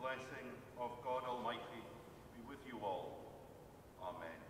Blessing of God Almighty be with you all. Amen.